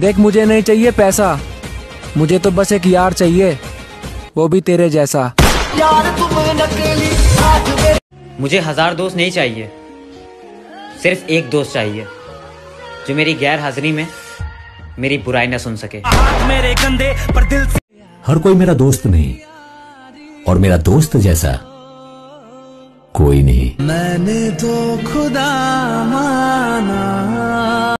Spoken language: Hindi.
देख, मुझे नहीं चाहिए पैसा, मुझे तो बस एक यार चाहिए, वो भी तेरे जैसा। मुझे 1000 दोस्त नहीं चाहिए, सिर्फ एक दोस्त चाहिए जो मेरी गैर हाजिरी में मेरी बुराई न सुन सके। मेरे कंधे पर दिल से। हर कोई मेरा दोस्त नहीं और मेरा दोस्त जैसा कोई नहीं। मैंने तो खुदा माना।